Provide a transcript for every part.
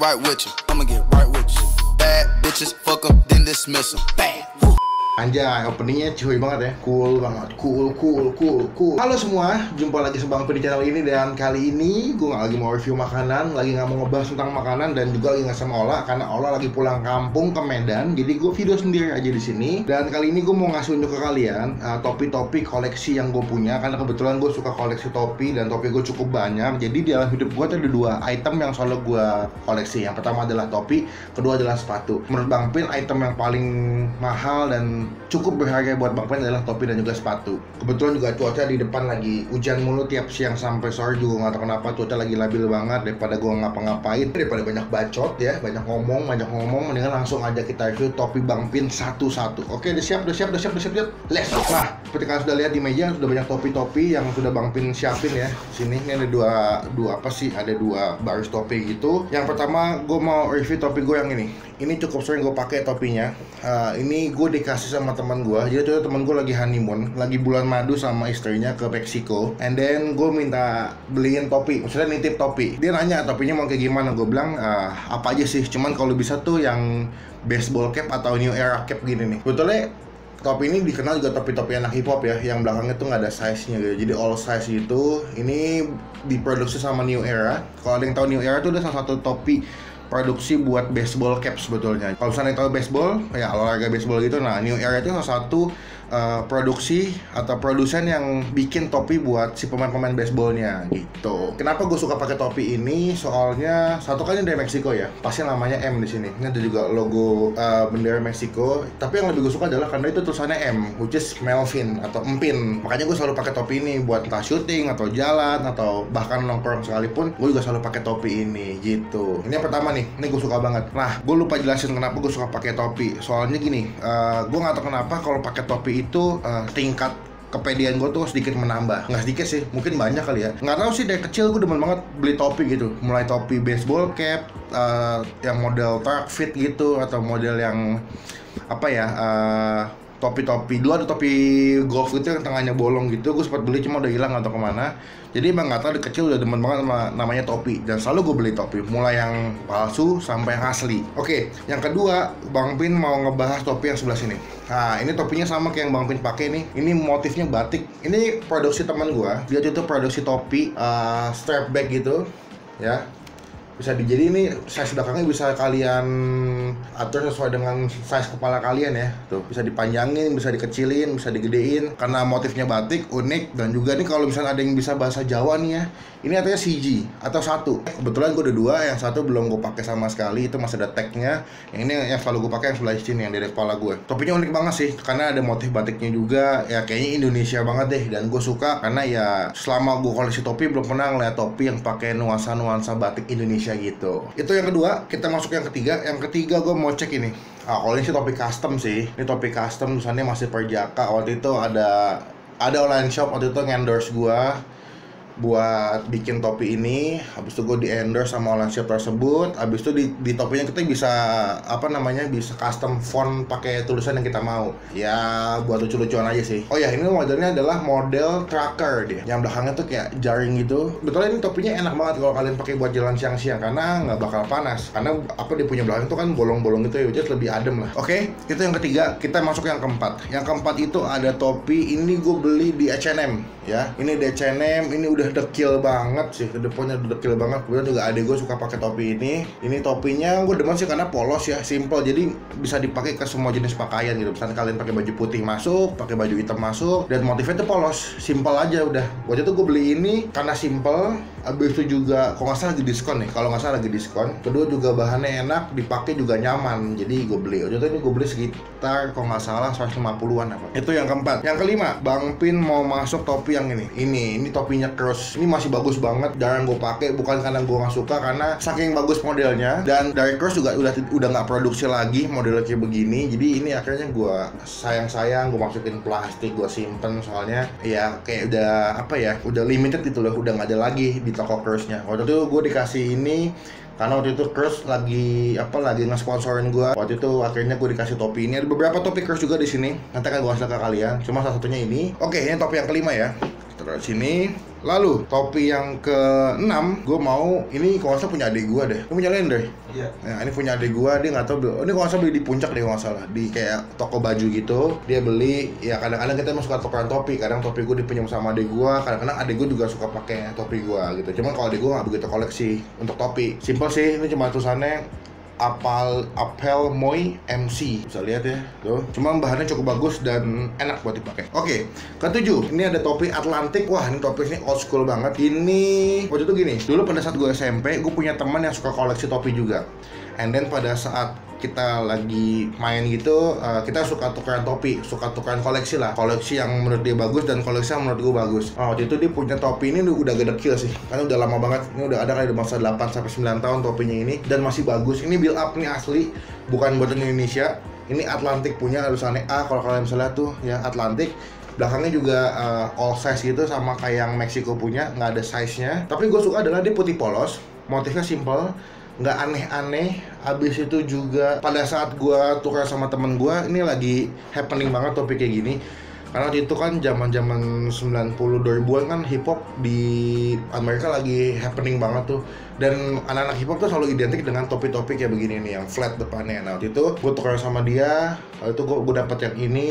right with you. I'ma get right with you. Bad bitches, fuck them, then dismiss them. Bad. Anjay, openingnya cuy banget ya. Cool banget, cool. Halo semua, jumpa lagi sama Bang P di channel ini. Dan kali ini gue gak lagi mau review makanan, lagi gak mau ngebahas tentang makanan. Dan juga lagi gak sama Ola, karena Ola lagi pulang kampung ke Medan. Jadi gue video sendiri aja di sini. Dan kali ini gue mau ngasih unjuk ke kalian topi-topi koleksi yang gue punya. Karena kebetulan gue suka koleksi topi, dan topi gue cukup banyak. Jadi di dalam hidup gue ada dua item yang selalu gue koleksi. Yang pertama adalah topi, kedua adalah sepatu. Menurut Bang P, item yang paling mahal dan cukup berharga buat Bang Pen adalah topi dan juga sepatu. Kebetulan juga cuaca di depan lagi hujan mulu tiap siang sampai sore, juga nggak tahu kenapa cuaca lagi labil banget. Daripada gue ngapa-ngapain, daripada banyak bacot ya, banyak ngomong, mendingan langsung aja kita review topi Bang Pin satu-satu. Oke, udah siap. Let's go. Nah, seperti kalian sudah lihat di meja sudah banyak topi-topi yang sudah Bang Pin siapin ya. Sini ini ada dua baris topi gitu. Yang pertama gue mau review topi gue yang ini. Ini cukup sering gue pakai topinya. Ini gue dikasih sama teman gue. Jadi itu teman gue lagi honeymoon, lagi bulan madu sama istrinya ke Meksiko. And then gue minta beliin topi, maksudnya nitip topi. Dia nanya topinya mau kayak gimana. Gue bilang apa aja sih, cuman kalau bisa tuh yang baseball cap atau New Era cap gini nih. Betulnya topi ini dikenal juga topi-topi anak hip hop ya, yang belakangnya tuh nggak ada size-nya gitu, jadi all size gitu. Ini diproduksi sama New Era. Kalau ada yang tahu New Era tuh udah salah satu topi produksi buat baseball caps sebetulnya. Kalau misalnya tahu baseball, ya olahraga baseball gitu. Nah, New Era itu salah satu produksi atau produsen yang bikin topi buat si pemain-pemain baseballnya gitu. Kenapa gue suka pakai topi ini? Soalnya satu kali dari Meksiko ya, pasti namanya M di sini. Ini ada juga logo bendera Meksiko. Tapi yang lebih gue suka adalah karena itu tulisannya M, which is Melvin atau Empin. Makanya gue selalu pakai topi ini buat entah syuting atau jalan atau bahkan nongkrong sekalipun, gue juga selalu pakai topi ini gitu. Ini yang pertama nih, ini gue suka banget. Nah, gue lupa jelasin kenapa gue suka pakai topi. Soalnya gini, gue nggak tahu kenapa kalau pakai topi itu tingkat kepedean gue tuh sedikit menambah. Nggak sedikit sih, mungkin banyak kali ya. Nggak tahu sih, dari kecil gue demen banget beli topi gitu. Mulai topi baseball cap, yang model track fit gitu, atau model yang apa ya, topi-topi. Dulu ada topi golf gitu yang tengahnya bolong gitu. Gue sempat beli cuma udah hilang atau kemana. Jadi emang nggak tahu, dari kecil udah demen banget sama namanya topi. Dan selalu gue beli topi, mulai yang palsu sampai yang asli. Oke, yang kedua Bang Pin mau ngebahas topi yang sebelah sini. Nah, ini topinya sama kayak yang Bang Pin pakai nih. Ini motifnya batik. Ini produksi teman gua. Dia itu produksi topi strap bag gitu, ya. Bisa dijadiin ini size belakangnya, bisa kalian atur sesuai dengan size kepala kalian ya. Tuh, bisa dipanjangin, bisa dikecilin, bisa digedein. Karena motifnya batik, unik. Dan juga nih kalau misalnya ada yang bisa bahasa Jawa nih ya, ini artinya CG atau satu. Kebetulan gue ada dua, yang satu belum gue pakai sama sekali. Itu masih ada tagnya. Yang ini yang selalu gue pakai yang sebelah sini, yang dari kepala gue. Topinya unik banget sih, karena ada motif batiknya juga. Ya kayaknya Indonesia banget deh. Dan gue suka karena ya selama gue koleksi topi belum pernah ngeliat topi yang pakai nuansa-nuansa batik Indonesia gitu. Itu yang kedua. Kita masuk yang ketiga. Yang ketiga gue mau cek ini. Kalau ini sih topi custom sih. Ini topi custom, tulisannya masih Perjaka. Waktu itu ada online shop waktu itu endorse gue buat bikin topi ini. Habis itu gue di endorse sama online shop tersebut. Habis itu di topinya kita bisa apa namanya, bisa custom font pakai tulisan yang kita mau. Ya buat lucu-lucuan aja sih. Oh ya, ini modelnya adalah model tracker dia. Yang belakangnya tuh kayak jaring gitu. Betulnya ini topinya enak banget kalau kalian pakai buat jalan siang-siang, karena nggak bakal panas. Karena apa, dia punya belakang itu kan bolong-bolong gitu ya, jadi lebih adem lah. Oke, itu yang ketiga. Kita masuk yang keempat. Yang keempat itu ada topi. Ini gue beli di H&M ya. Ini di H&M. Ini udah dekil banget sih, kedepannya dekil banget. Kemudian juga adek gue suka pakai topi ini. Ini topinya gue demen sih karena polos ya, simple. Jadi bisa dipakai ke semua jenis pakaian gitu. Misalnya kalian pakai baju putih masuk, pakai baju hitam masuk, dan motifnya tuh polos, simple aja udah. Waktu itu gue beli ini karena simple. Abis itu juga, kalau nggak salah lagi diskon nih, Kedua juga bahannya enak, dipakai juga nyaman. Jadi gue beli. Waktu itu ini gue beli sekitar kalau nggak salah 150-an apa. Itu yang keempat. Yang kelima, Bang Pin mau masuk topi yang ini. Ini topinya Cruz. Ini masih bagus banget, jarang gue pakai. Bukan karena gue nggak suka, karena saking bagus modelnya. Dan dari Cruz juga udah nggak produksi lagi modelnya kayak begini. Jadi ini akhirnya gue sayang-sayang, gue masukin plastik, gue simpen. Soalnya ya kayak udah apa ya, udah limited gitu loh, udah nggak ada lagi di toko Cruz-nya. Waktu itu gue dikasih ini karena waktu itu Cruz lagi nge-sponsorin gue. Waktu itu akhirnya gue dikasih topi ini. Ada beberapa topi Cruz juga di sini, nanti akan gue kasih ke kalian. Cuma salah satunya ini. Oke, ini topi yang kelima ya. Terus sini. Lalu topi yang ke-6 gue mau, ini kalau nggak salah punya adik gue deh. Ini punya Lendre. Iya. Nah, ini punya adik gue, dia nggak tahu. Ini kalau nggak salah beli di Puncak deh, kalau nggak salah. Di kayak toko baju gitu, dia beli. Ya kadang-kadang kita emang suka tukeran topi. Kadang topi gue dipinjam sama adik gue. Kadang-kadang adik gue juga suka pakai topi gue gitu. Cuman kalau adik gue nggak begitu koleksi untuk topi. Simple sih, ini cuma tulisannya Apel Moi MC. Bisa lihat ya tuh. Cuma bahannya cukup bagus dan enak buat dipakai. Oke, ke-7. Ini ada topi Atlantik. Wah, ini topi ini old school banget. Ini waktu itu gini, dulu pada saat gue SMP, gue punya teman yang suka koleksi topi juga. And then pada saat kita lagi main gitu, kita suka tukeran topi, suka tukeran koleksi lah. Koleksi yang menurut dia bagus dan koleksi yang menurut gue bagus. Oh, waktu itu dia punya topi ini udah gede kecil sih, karena udah lama banget. Ini udah ada kayak masa 8-9 tahun topinya ini, dan masih bagus. Ini build up nih asli, bukan buatan Indonesia. Ini Atlantik punya, tulisannya A kalau kalian bisa lihat tuh ya, Atlantik. Belakangnya juga all size gitu, sama kayak yang Meksiko punya, nggak ada size-nya. Tapi gue suka adalah dia putih polos, motifnya simple, nggak aneh-aneh. Abis itu juga pada saat gue tukar sama temen gue, ini lagi happening banget topi kayak gini. Karena waktu itu kan zaman-zaman 90-2000-an kan hip hop di Amerika lagi happening banget tuh. Dan anak-anak hip hop tuh selalu identik dengan topi-topi kayak begini nih, yang flat depannya. Nah waktu itu gue tukar sama dia, waktu itu gue dapet yang ini.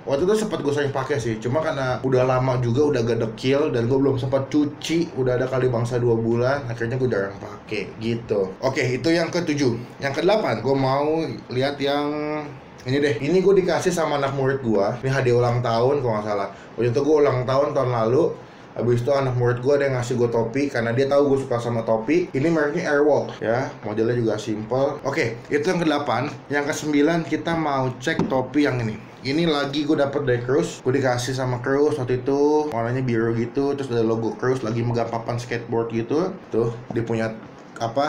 Waktu itu sempat gue sering pakai sih, cuma karena udah lama juga, udah gak dekil, dan gue belum sempat cuci, udah ada kali bangsa 2 bulan, akhirnya gue jarang pakai gitu. Oke, itu yang ke-7. Yang ke-8, gue mau lihat yang ini deh. Ini gue dikasih sama anak murid gue, ini hadiah ulang tahun kalau nggak salah. Waktu itu gue ulang tahun lalu. Habis itu anak murid gue ada yang ngasih gue topi, karena dia tahu gue suka sama topi. Ini mereknya Airwalk ya, modelnya juga simple. Oke, itu yang ke-8. Yang ke-9 kita mau cek topi yang ini. Ini lagi gue dapet dari Cruz. Gue dikasih sama Cruz waktu itu, warnanya biru gitu, terus ada logo Cruz lagi megang papan skateboard gitu. Tuh, dia punya apa,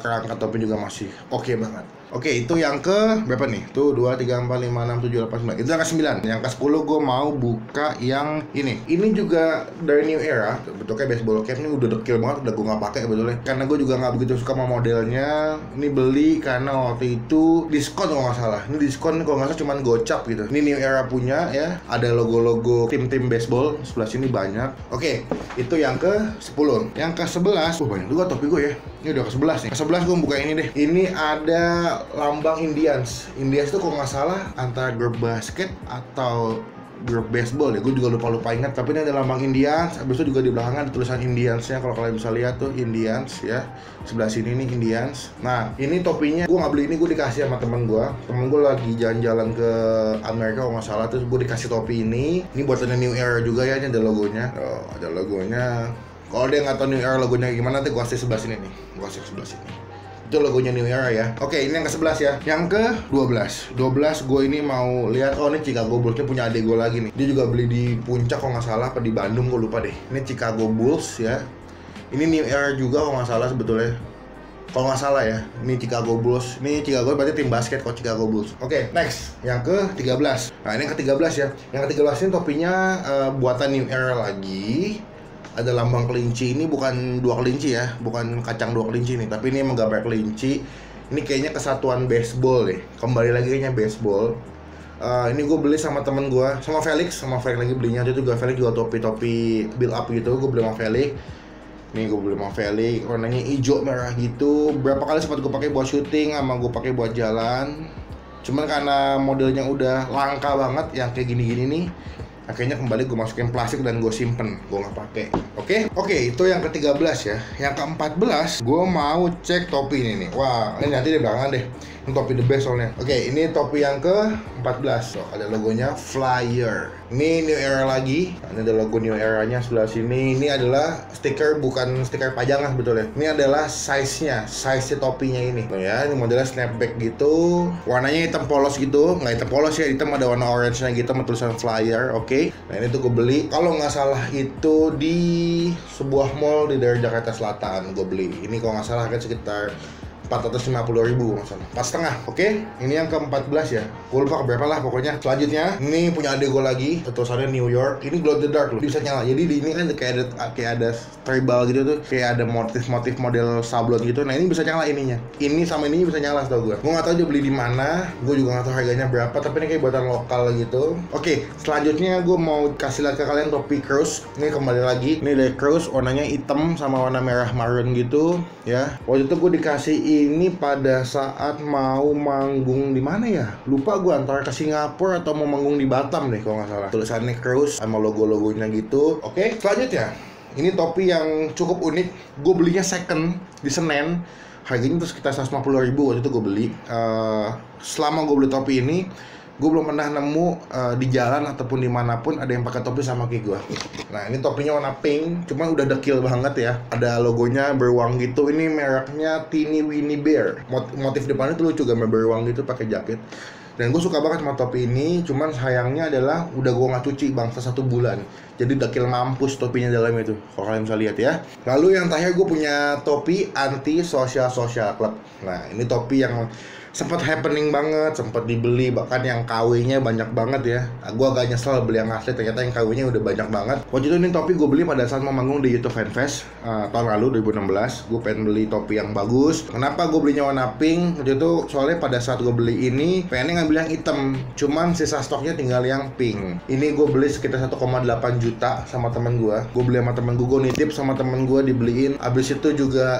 kerangka topi juga masih oke banget. Oke, itu yang ke berapa nih? Tuh 2, 3, 4, 5, 6, 7, 8, 9. Itu yang ke-9. Yang ke-10 gue mau buka yang ini. Ini juga dari New Era. Bentuknya baseball cap, ini udah dekil banget, udah gue gak pakai betulnya. Karena gue juga gak begitu suka sama modelnya. Ini beli karena waktu itu diskon kalau gak salah. Ini diskon kalau gak salah cuman gocap gitu. Ini New Era punya ya. Ada logo-logo tim-tim baseball. Sebelah sini banyak. Oke, itu yang ke-10. Yang ke-11. Banyak juga topi gue ya. Ini udah ke-11 nih. Ke-11 gue buka ini deh. Ini ada lambang Indians itu kalau nggak salah antara grup basket atau grup baseball ya, gue juga lupa ingat. Tapi ini ada lambang Indians, habis itu juga di belakangnya ada tulisan Indiansnya, kalau kalian bisa lihat tuh Indians ya, sebelah sini nih Indians. Nah ini topinya gue nggak beli, ini gue dikasih sama temen gue lagi jalan-jalan ke Amerika kalau nggak salah, terus gue dikasih topi ini buatannya New Era juga ya, ini ada logonya. Oh, ada logonya. Kalau dia nggak tahu New Era logonya gimana, nanti gue kasih sebelah sini nih, gue kasih sebelah sini. Itu logonya New Era ya. Oke, ini yang ke-11 ya. Yang ke-12. 12 gue ini mau lihat, oh ini Chicago Bulls punya adik gue lagi nih. Dia juga beli di Puncak kalau nggak salah, apa di Bandung gue lupa deh. Ini Chicago Bulls ya. Ini New Era juga kalau nggak salah sebetulnya. Kalau nggak salah ya, ini Chicago Bulls. Ini Chicago berarti tim basket kok, Chicago Bulls. Oke, next. Yang ke-13. Nah, ini yang ke-13 ya. Yang ke-13 ini topinya buatan New Era lagi. Ada lambang kelinci, ini bukan dua kelinci ya, bukan kacang dua kelinci nih, tapi ini menggambar kelinci. Ini kayaknya kesatuan baseball deh, kembali lagi kayaknya baseball. Ini gue beli sama temen gue, sama Felix lagi belinya. Dia juga Felix jual topi-topi build up gitu, gue beli sama Felix. Nih gue beli sama Felix, warnanya hijau merah gitu. Berapa kali sempat gue pakai buat syuting, sama gue pakai buat jalan. Cuman karena modelnya udah langka banget, yang kayak gini-gini nih, akhirnya kembali gue masukin plastik dan gue simpen, gue nggak pakai. Oke, itu yang ke-13 ya. Yang ke-14 gue mau cek topi ini nih. Wah, ini nanti di belakang deh, ini topi the best soalnya. Oke, ini topi yang ke-14. Oh, ada logonya Flyer. Ini New Era lagi. Nah, ini ada logo New Era-nya sebelah sini. Ini adalah stiker, bukan stiker pajangan sebetulnya. Ini adalah size-nya, size topinya ini. Tuh ya, ini modelnya snapback gitu. Warnanya hitam polos gitu. Nggak hitam polos ya, hitam ada warna orange-nya gitu, sama tulisan Flyer. Oke. Nah, ini tuh gue beli. Kalau nggak salah itu di sebuah mall di daerah Jakarta Selatan gue beli. Ini kalau nggak salah kan sekitar 450.000 maksudnya 4,5. Oke, ini yang ke-14 ya, gue lupa keberapa lah pokoknya. Selanjutnya ini punya adik gue lagi, terusannya New York. Ini glow in the dark loh, bisa nyala. Jadi di ini kan kayak ada tribal gitu tuh, kayak ada motif-motif model sablon gitu. Nah ini bisa nyala ininya, ini sama ini bisa nyala setau gue. Gue nggak tahu dia beli di mana, gue juga nggak tahu harganya berapa, tapi ini kayak buatan lokal gitu. Oke, selanjutnya gue mau kasih lihat ke kalian topi Cruz. Ini kembali lagi, ini dari Cruz, warnanya hitam sama warna merah maroon gitu ya. Waktu itu gue dikasih ini pada saat mau manggung di mana ya, lupa gue, antara ke Singapura atau mau manggung di Batam deh kalau nggak salah. Tulisannya Cruz sama logo-logonya gitu. Oke, selanjutnya ini topi yang cukup unik. Gue belinya second di Senen, harganya itu sekitar 150.000 waktu itu gue beli. Selama gue beli topi ini, gue belum pernah nemu di jalan ataupun dimanapun ada yang pakai topi sama kayak gue. Nah ini topinya warna pink, cuman udah dekil banget ya, ada logonya beruang gitu. Ini mereknya Tiny Winnie Bear, motif depannya tuh lucu, gambar beruang gitu pakai jaket. Dan gue suka banget sama topi ini, cuman sayangnya adalah udah gue nggak cuci bangsa 1 bulan, jadi dakil mampus topinya dalam itu, kalau kalian bisa lihat ya. Lalu yang terakhir gue punya topi Anti Sosial Sosial Club. Nah ini topi yang sempat happening banget, sempat dibeli, bahkan yang KW-nya banyak banget ya. Nah, gue agak nyesel beli yang asli, ternyata yang KW-nya udah banyak banget. Waktu itu ini topi gue beli pada saat mau manggung di Youtube FanFest tahun lalu 2016. Gue pengen beli topi yang bagus. Kenapa gue belinya warna pink? Waktu itu soalnya pada saat gue beli ini pengennya ngambil yang hitam, cuman sisa stoknya tinggal yang pink. Ini gue beli sekitar 1,8 juta sama temen gue. Gue beli sama temen gue nitip sama temen gue dibeliin. Abis itu juga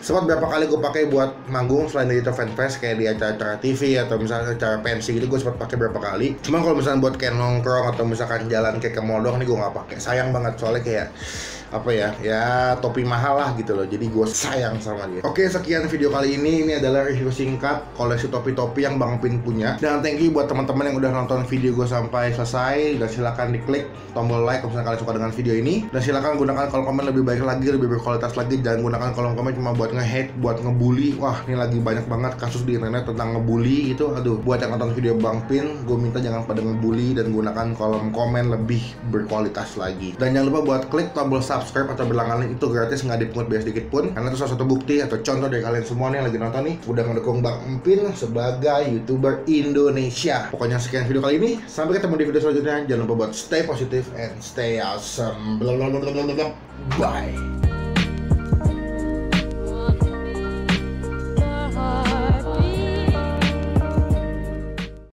sempat berapa kali gue pakai buat manggung selain dari FanFest, kayak di acara TV atau misalnya acara pensi gitu, gue sempat pakai berapa kali. Cuman kalau misalnya buat kayak nongkrong atau misalkan jalan kayak ke mall doang, nih gue nggak pakai. Sayang banget soalnya kayak apa ya, ya topi mahal lah gitu loh, jadi gue sayang sama dia. Oke, sekian video kali ini. Ini adalah review singkat koleksi topi-topi yang Bang Pin punya. Dan thank you buat teman-teman yang udah nonton video gue sampai selesai. Dan silahkan diklik tombol like kalau misalnya kalian suka dengan video ini. Dan silahkan gunakan kolom komen lebih baik lagi, lebih berkualitas lagi. Jangan gunakan kolom komen cuma buat nge-hate, buat ngebully. Wah, ini lagi banyak banget kasus di internet tentang ngebully gitu. Aduh, buat yang nonton video Bang Pin, gue minta jangan pada ngebully dan gunakan kolom komen lebih berkualitas lagi. Dan jangan lupa buat klik tombol subscribe atau berlangganan, itu gratis, nggak dipungut biaya sedikit pun, karena itu salah satu bukti atau contoh dari kalian semua nih yang lagi nonton nih udah mendukung Bang Empin sebagai YouTuber Indonesia. Pokoknya sekian video kali ini, sampai ketemu di video selanjutnya. Jangan lupa buat stay positive and stay awesome. Bye.